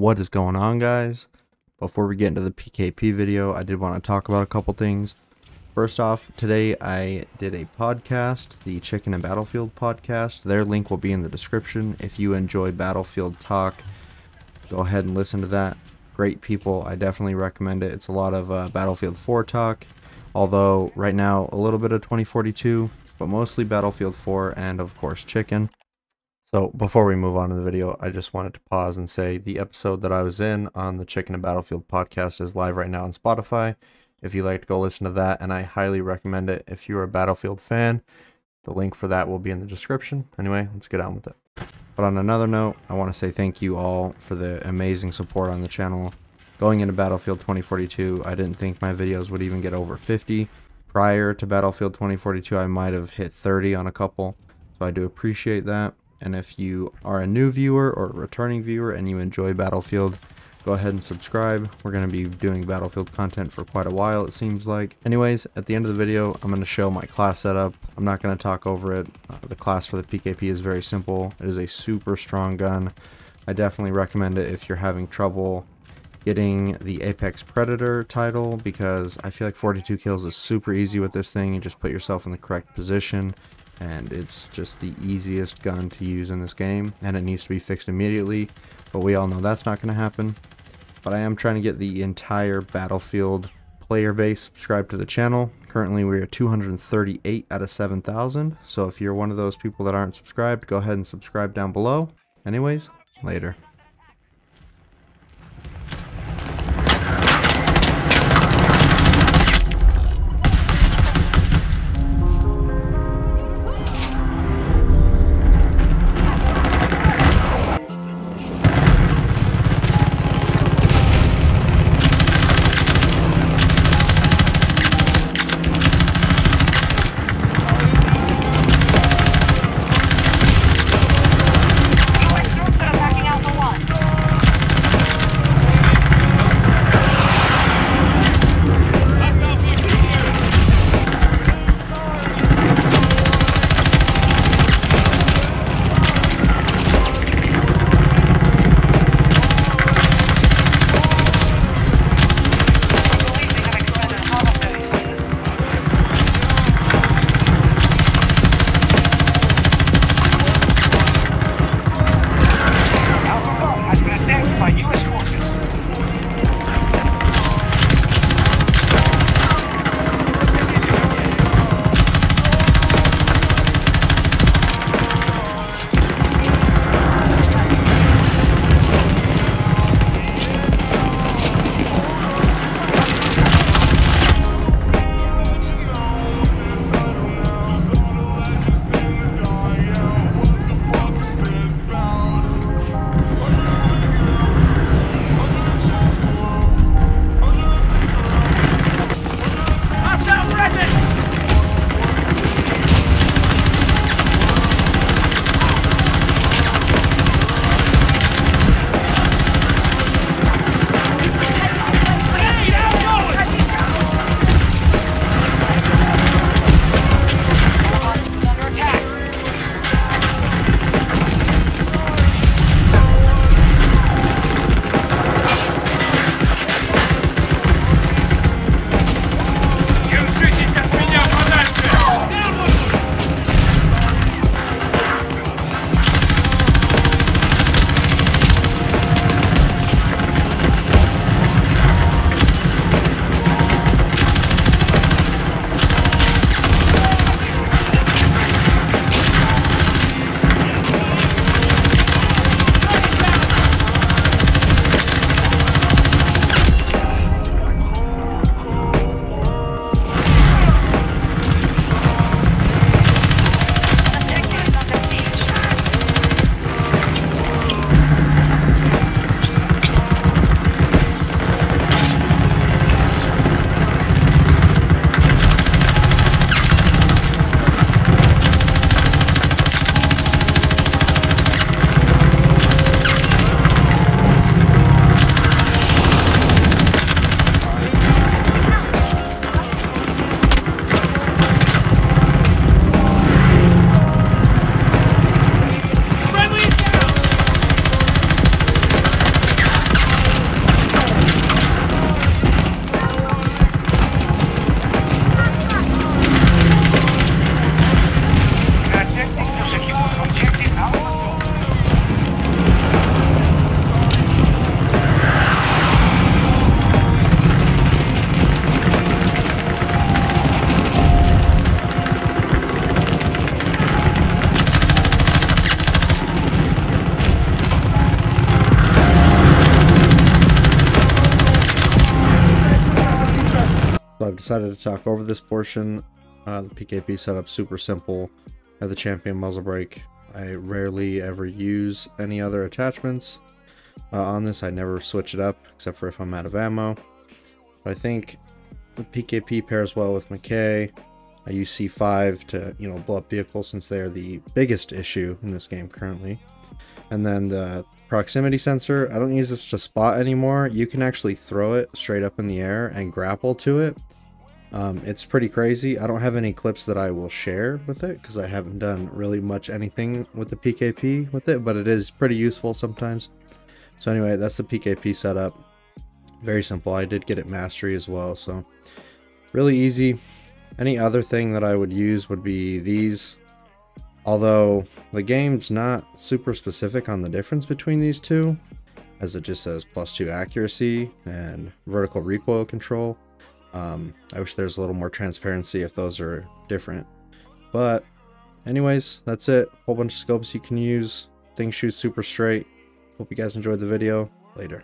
What is going on, guys? Before we get into the PKP video, I did want to talk about a couple things. First off, today I did a podcast, the Chicken and Battlefield podcast. Their link will be in the description. If you enjoy Battlefield talk, go ahead and listen to that. Great people. I definitely recommend it. It's a lot of Battlefield 4 talk, although right now a little bit of 2042, but mostly Battlefield 4 and of course Chicken. So before we move on to the video, I just wanted to pause and say the episode that I was in on the Chicken and Battlefield podcast is live right now on Spotify. If you'd like to go listen to that, and I highly recommend it if you're a Battlefield fan. The link for that will be in the description. Anyway, let's get on with it. But on another note, I want to say thank you all for the amazing support on the channel. Going into Battlefield 2042, I didn't think my videos would even get over 50. Prior to Battlefield 2042, I might have hit 30 on a couple, so I do appreciate that. And if you are a new viewer or a returning viewer and you enjoy Battlefield, go ahead and subscribe. We're going to be doing Battlefield content for quite a while, it seems like. Anyways, at the end of the video, I'm going to show my class setup. I'm not going to talk over it. The class for the PKP is very simple. It is a super strong gun. I definitely recommend it if you're having trouble getting the Apex Predator title, because I feel like 42 kills is super easy with this thing. You just put yourself in the correct position, and it's just the easiest gun to use in this game, and it needs to be fixed immediately, but we all know that's not going to happen. But I am trying to get the entire Battlefield player base subscribed to the channel. Currently we are 238 out of 7,000, so if you're one of those people that aren't subscribed, go ahead and subscribe down below. Anyways, later. decided to talk over this portion. The PKP setup, super simple. I have the Champion muzzle brake. I rarely ever use any other attachments on this. I never switch it up except for if I'm out of ammo. But I think the PKP pairs well with McKay. I use C5 to, you know, blow up vehicles since they are the biggest issue in this game currently. And then the proximity sensor, I don't use this to spot anymore. You can actually throw it straight up in the air and grapple to it. It's pretty crazy. I don't have any clips that I will share with it because I haven't done really much anything with the PKP with it, but it is pretty useful sometimes. So anyway, that's the PKP setup. Very simple. I did get it mastery as well, so really easy. Any other thing that I would use would be these, although the game's not super specific on the difference between these two, as it just says +2 accuracy and vertical recoil control. I wish there's a little more transparency if those are different. But anyways, that's it. Whole bunch of scopes you can use. Thing shoots super straight. Hope you guys enjoyed the video. Later.